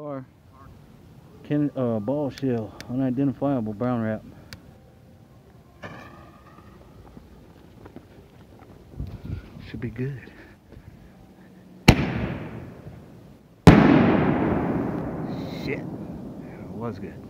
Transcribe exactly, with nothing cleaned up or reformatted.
Car, Ken, uh, ball shell, unidentifiable brown wrap. Should be good. Shit, that was good.